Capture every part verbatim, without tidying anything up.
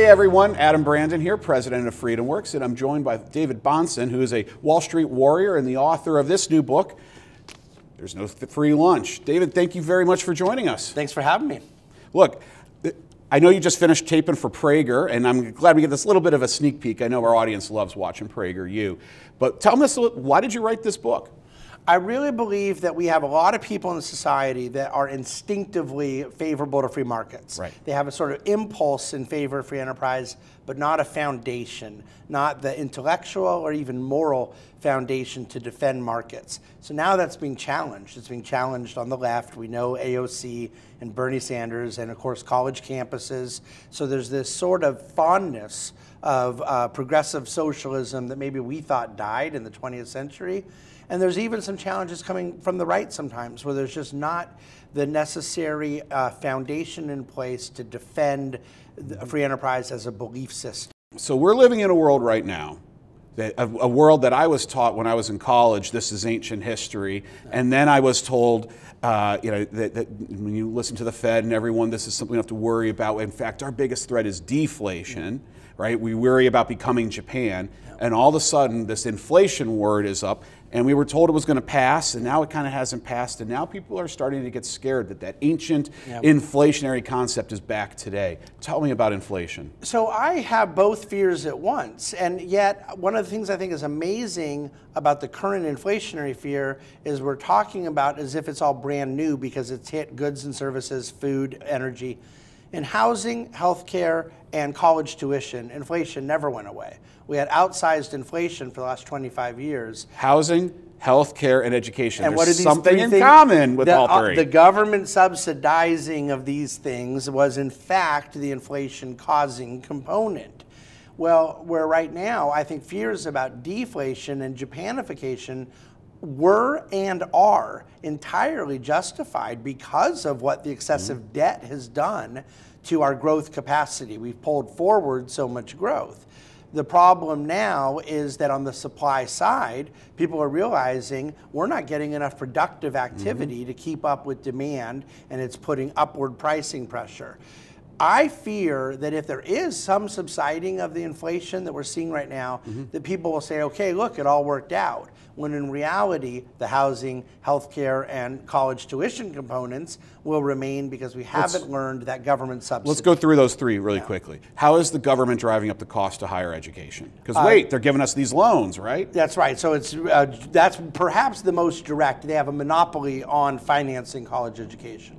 Hey everyone, Adam Brandon here, president of FreedomWorks, and I'm joined by David Bahnsen, who is a Wall Street warrior and the author of this new book, There's No Free Lunch. David, thank you very much for joining us. Thanks for having me. Look, I know you just finished taping for Prager, and I'm glad we get this little bit of a sneak peek. I know our audience loves watching Prager U, but tell us, why did you write this book? I really believe that we have a lot of people in society that are instinctively favorable to free markets. Right. They have a sort of impulse in favor of free enterprise, but not a foundation, not the intellectual or even moral foundation to defend markets. So now that's being challenged. It's being challenged on the left. We know A O C and Bernie Sanders and, of course, college campuses. So there's this sort of fondness of uh, progressive socialism that maybe we thought died in the twentieth century. And there's even some challenges coming from the right sometimes, where there's just not the necessary uh, foundation in place to defend the free enterprise as a belief system. So we're living in a world right now, that, a, a world that I was taught when I was in college, this is ancient history, and then I was told, uh, you know, that, that when you listen to the Fed and everyone, this is something we have to worry about. In fact, our biggest threat is deflation. Right? We worry about becoming Japan, and all of a sudden this inflation word is up, and we were told it was going to pass, and now it kind of hasn't passed, and now people are starting to get scared that that ancient yep. inflationary concept is back today. Tell me about inflation. So I have both fears at once, and yet one of the things I think is amazing about the current inflationary fear is we're talking about as if it's all brand new because it's hit goods and services, food, energy. In housing, healthcare, and college tuition, inflation never went away. We had outsized inflation for the last twenty-five years. Housing, healthcare, and education. And There's what are these something in common with the, all three. Uh, the government subsidizing of these things was, in fact, the inflation-causing component. Well, where right now, I think fears about deflation and Japanification were and are entirely justified because of what the excessive mm-hmm. debt has done to our growth capacity. We've pulled forward so much growth. The problem now is that on the supply side, people are realizing we're not getting enough productive activity mm-hmm. to keep up with demand, and it's putting upward pricing pressure. I fear that if there is some subsiding of the inflation that we're seeing right now, mm-hmm. that people will say, okay, look, it all worked out. When in reality, the housing, healthcare, and college tuition components will remain because we haven't let's, learned that government subsidy. Let's go through those three really yeah. quickly. How is the government driving up the cost of higher education? Because uh, wait, they're giving us these loans, right? That's right. So it's uh, that's perhaps the most direct. They have a monopoly on financing college education.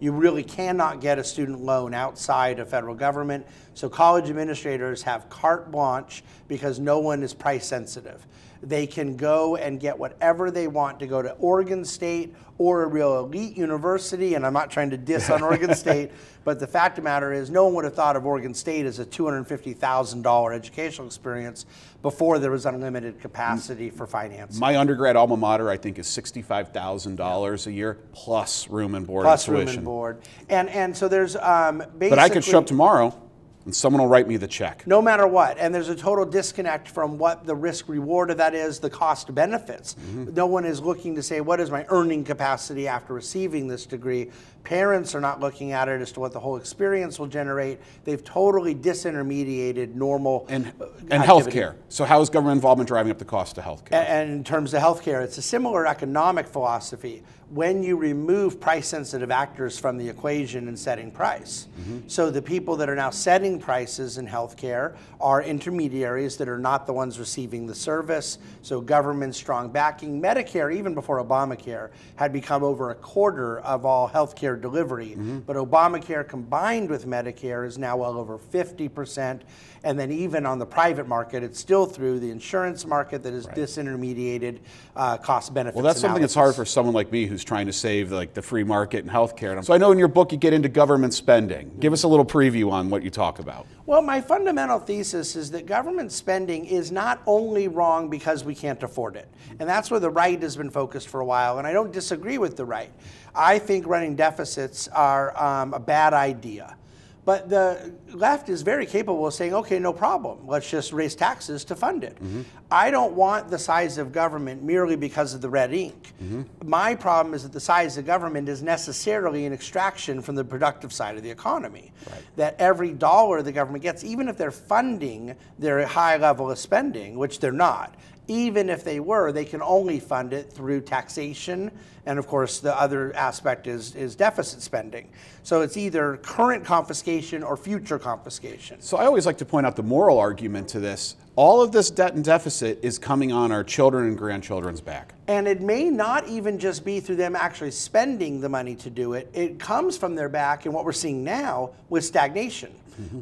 You really cannot get a student loan outside of federal government. So college administrators have carte blanche because no one is price sensitive. They can go and get whatever they want to go to Oregon State or a real elite university, and I'm not trying to diss on Oregon State, but the fact of the matter is no one would have thought of Oregon State as a two hundred fifty thousand dollar educational experience before there was unlimited capacity for financing. My undergrad alma mater, I think, is sixty-five thousand dollars yeah. a year, plus room and board. Plus and room and board. And, and so there's um, basically— But I could show up tomorrow, and someone will write me the check. No matter what. And there's a total disconnect from what the risk reward of that is, the cost benefits. Mm-hmm. No one is looking to say, what is my earning capacity after receiving this degree? Parents are not looking at it as to what the whole experience will generate. They've totally disintermediated normal and, activity. And healthcare. So how is government involvement driving up the cost of healthcare? And in terms of healthcare, it's a similar economic philosophy. When you remove price-sensitive actors from the equation in setting price. Mm-hmm. So the people that are now setting prices in healthcare are intermediaries that are not the ones receiving the service. So government strong backing. Medicare, even before Obamacare, had become over a quarter of all healthcare delivery. Mm-hmm. But Obamacare combined with Medicare is now well over fifty percent. And then even on the private market, it's still through the insurance market that is right. disintermediated uh, cost benefits. Well, that's analysis. Something that's hard for someone like me who's trying to save like the free market and healthcare. So I know in your book you get into government spending. Give us a little preview on what you talk about. Well, my fundamental thesis is that government spending is not only wrong because we can't afford it. And that's where the right has been focused for a while, and I don't disagree with the right. I think running deficits are um, a bad idea. But the left is very capable of saying, okay, no problem. Let's just raise taxes to fund it. Mm-hmm. I don't want the size of government merely because of the red ink. Mm-hmm. My problem is that the size of government is necessarily an extraction from the productive side of the economy. Right. That every dollar the government gets, even if they're funding their high level of spending, which they're not, even if they were, they can only fund it through taxation. And of course, the other aspect is, is deficit spending. So it's either current confiscation or future confiscation. So I always like to point out the moral argument to this. All of this debt and deficit is coming on our children and grandchildren's back. And it may not even just be through them actually spending the money to do it. It comes from their back, and what we're seeing now with stagnation.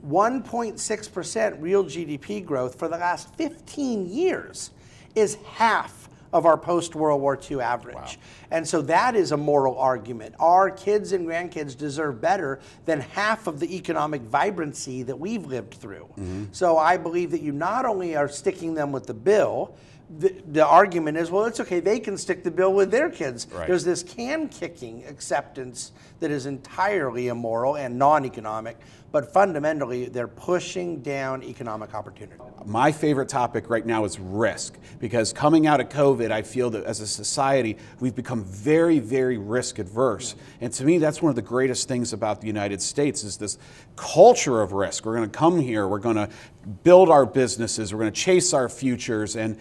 one point six percent real G D P growth for the last fifteen years is half of our post-World War Two average. Wow. And so that is a moral argument. Our kids and grandkids deserve better than half of the economic vibrancy that we've lived through. Mm-hmm. So I believe that you not only are sticking them with the bill, the, the argument is, well, it's okay, they can stick the bill with their kids. Right. There's this can-kicking acceptance that is entirely immoral and non-economic, but fundamentally, they're pushing down economic opportunity. My favorite topic right now is risk, because coming out of COVID, I feel that as a society, we've become very, very risk adverse. Mm-hmm. And to me, that's one of the greatest things about the United States is this culture of risk. We're gonna come here, we're gonna build our businesses, we're gonna chase our futures, and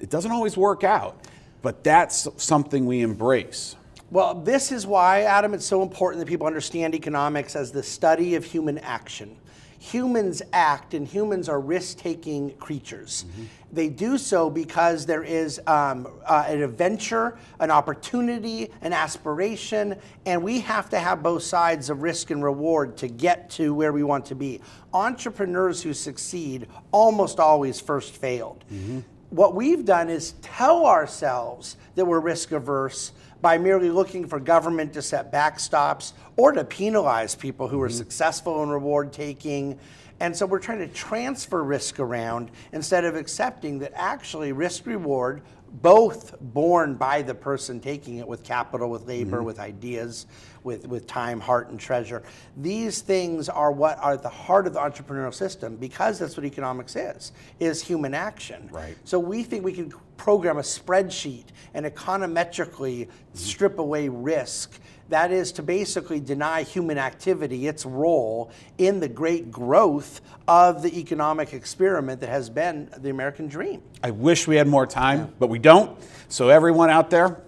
it doesn't always work out, but that's something we embrace. Well, this is why, Adam, it's so important that people understand economics as the study of human action. Humans act, and humans are risk-taking creatures. Mm-hmm. They do so because there is um, uh, an adventure, an opportunity, an aspiration, and we have to have both sides of risk and reward to get to where we want to be. Entrepreneurs who succeed almost always first failed. Mm-hmm. What we've done is tell ourselves that we're risk-averse by merely looking for government to set backstops or to penalize people who are mm-hmm. successful in reward-taking. And so we're trying to transfer risk around instead of accepting that actually risk-reward, both borne by the person taking it with capital, with labor, mm-hmm. with ideas, with, with time, heart, and treasure. These things are what are the heart of the entrepreneurial system, because that's what economics is, is human action. Right. So we think we can program a spreadsheet and econometrically mm-hmm. strip away risk. That is to basically deny human activity its role in the great growth of the economic experiment that has been the American dream. I wish we had more time, yeah. but we don't. So everyone out there,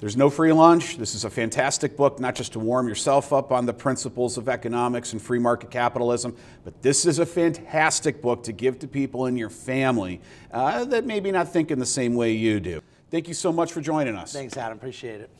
There's No Free Lunch. This is a fantastic book, not just to warm yourself up on the principles of economics and free market capitalism, but this is a fantastic book to give to people in your family uh, that maybe not thinking the same way you do. Thank you so much for joining us. Thanks, Adam. Appreciate it.